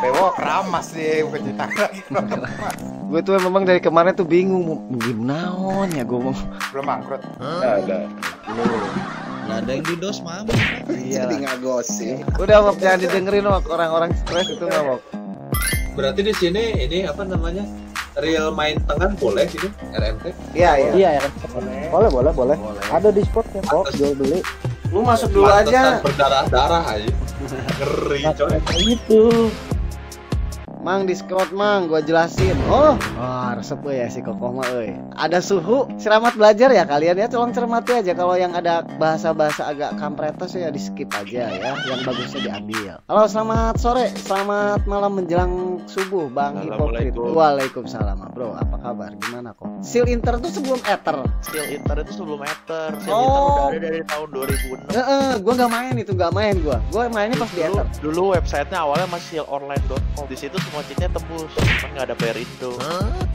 Bewok ramas deh, bukan cerita lagi. Gue tuh memang dari kemarin tuh bingung, naon ya gue mau. Belum bangkrut. Nggak ada yang didos, Mam. Iya. Jadi nggak gosip. Udah, Mok, jangan didengerin orang-orang stres itu, Mok. Berarti di sini ini apa namanya? Real main tangan boleh gitu, RMT? Iya. Iya, RMT boleh. Ada di spotnya kok, jual beli. Lu masuk dulu aja. Berdarah-darah aja. Ngeri coy. Itu. Mang Discord, Mang, gua jelasin. Resep ya si kokoh mah euy. Ada suhu, selamat belajar ya kalian ya. Tolong cermati aja kalau yang ada bahasa-bahasa agak kampretos ya di-skip aja ya. Yang bagusnya diambil. Halo, selamat sore, selamat malam menjelang subuh, Bang Hipokrit. Waalaikumsalam, Bro. Apa kabar? Gimana kok? Seal Inter itu sebelum Ether. Seal Inter udah ada dari tahun 2006. Gua nggak main. Gua mainnya pas di Ether. Dulu websitenya awalnya masih sealonline.com. Di situ semua cheatnya tembus, cuma nggak ada player itu.